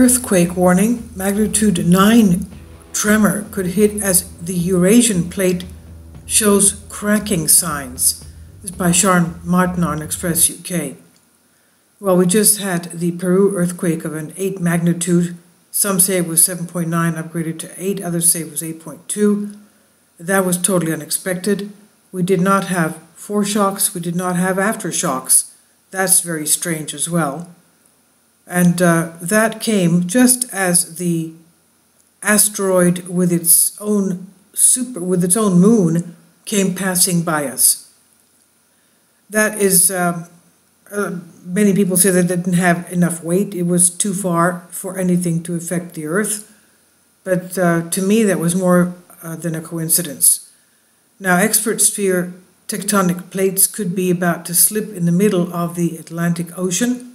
earthquake warning, magnitude 9 tremor could hit as the Eurasian Plate shows cracking signs. This is by Sean Martin on Express UK. Well, we just had the Peru earthquake of an 8 magnitude. Some say it was 7.9 upgraded to 8, others say it was 8.2. That was totally unexpected. We did not have foreshocks, we did not have aftershocks. That's very strange as well. And that came just as the asteroid with its own moon came passing by us. That is... many people say that it didn't have enough weight. It was too far for anything to affect the Earth. But to me, that was more than a coincidence. Now, experts fear tectonic plates could be about to slip in the middle of the Atlantic Ocean,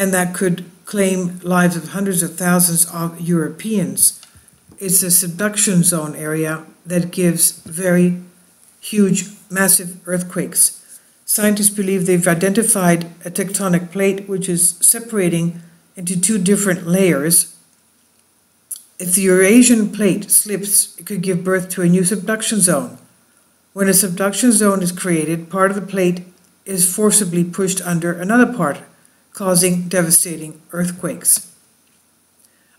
and that could claim lives of hundreds of thousands of Europeans. It's a subduction zone area that gives very huge, massive earthquakes. Scientists believe they've identified a tectonic plate which is separating into two different layers. If the Eurasian Plate slips, it could give birth to a new subduction zone. When a subduction zone is created, part of the plate is forcibly pushed under another part, causing devastating earthquakes.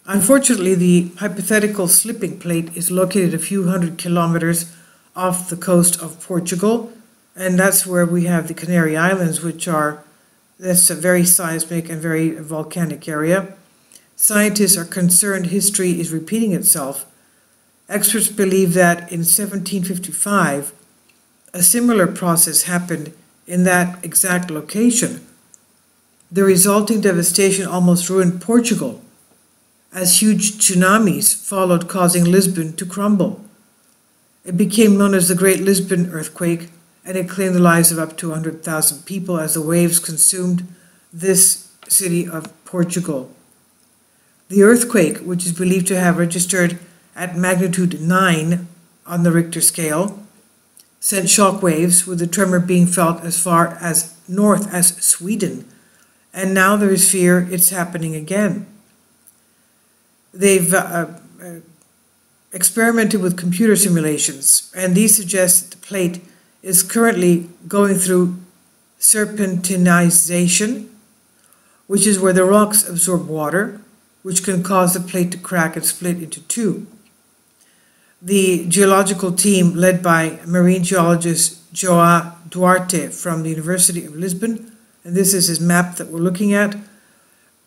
Unfortunately, the hypothetical slipping plate is located a few hundred kilometers off the coast of Portugal, and that's where we have the Canary Islands, that's a very seismic and very volcanic area. Scientists are concerned history is repeating itself. Experts believe that in 1755, a similar process happened in that exact location. The resulting devastation almost ruined Portugal, as huge tsunamis followed, causing Lisbon to crumble. It became known as the Great Lisbon Earthquake, and it claimed the lives of up to 100,000 people as the waves consumed this city of Portugal. The earthquake, which is believed to have registered at magnitude 9 on the Richter scale, sent shock waves, with the tremor being felt as far as north as Sweden, and now there is fear it's happening again. They've experimented with computer simulations, and these suggest that the plate is currently going through serpentinization, which is where the rocks absorb water, which can cause the plate to crack and split into two. The geological team, led by marine geologist Joao Duarte from the University of Lisbon, and this is his map that we're looking at,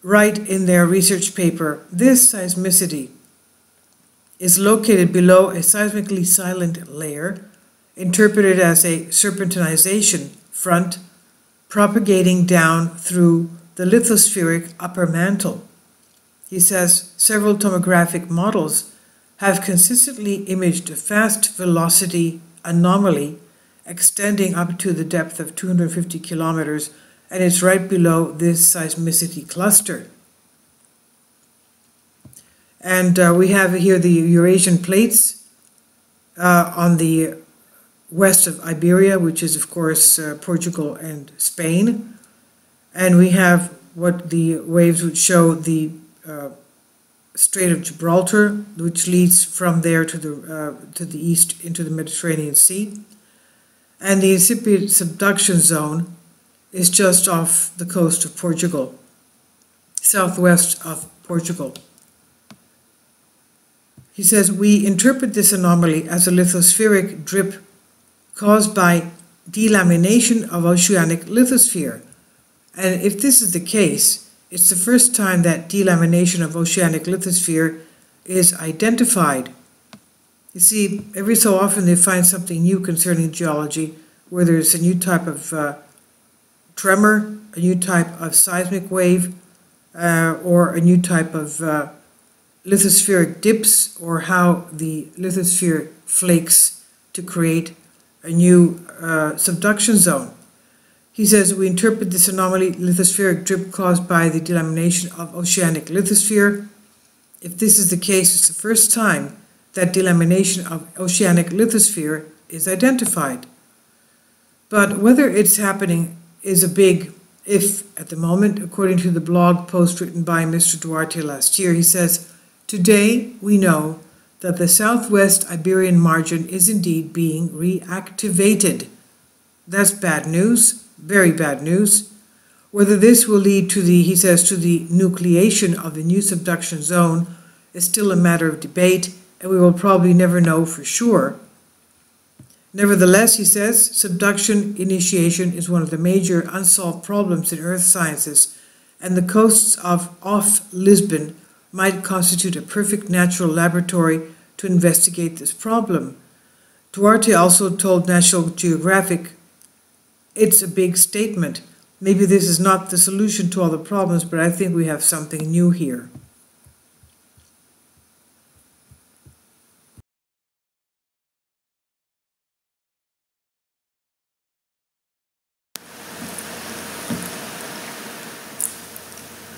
write in their research paper, this seismicity is located below a seismically silent layer, interpreted as a serpentinization front propagating down through the lithospheric upper mantle. He says several tomographic models have consistently imaged a fast velocity anomaly extending up to the depth of 250 kilometers, and it's right below this seismicity cluster. And we have here the Eurasian Plates on the west of Iberia, which is, of course, Portugal and Spain. And we have what the waves would show, the Strait of Gibraltar, which leads from there to the east into the Mediterranean Sea. And the incipient subduction zone is just off the coast of Portugal, southwest of Portugal. He says, we interpret this anomaly as a lithospheric drip caused by delamination of oceanic lithosphere. And if this is the case, it's the first time that delamination of oceanic lithosphere is identified. You see, every so often they find something new concerning geology, whether it's a new type of tremor, a new type of seismic wave, or a new type of lithospheric dips, or how the lithosphere flakes to create a new subduction zone. He says, we interpret this anomaly, lithospheric drip caused by the delamination of oceanic lithosphere. If this is the case, it's the first time that delamination of oceanic lithosphere is identified. But whether it's happening is a big if, at the moment, according to the blog post written by Mr. Duarte last year, he says, "Today we know that the southwest Iberian margin is indeed being reactivated." That's bad news, very bad news. Whether this will lead to the, he says, to the nucleation of the new subduction zone is still a matter of debate, and we will probably never know for sure. Nevertheless, he says, subduction initiation is one of the major unsolved problems in earth sciences, and the coasts off Lisbon might constitute a perfect natural laboratory to investigate this problem. Duarte also told National Geographic, "It's a big statement. Maybe this is not the solution to all the problems, but I think we have something new here."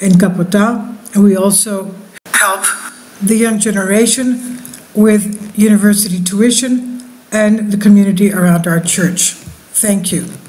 in Kapota, and we also help the young generation with university tuition and the community around our church. Thank you.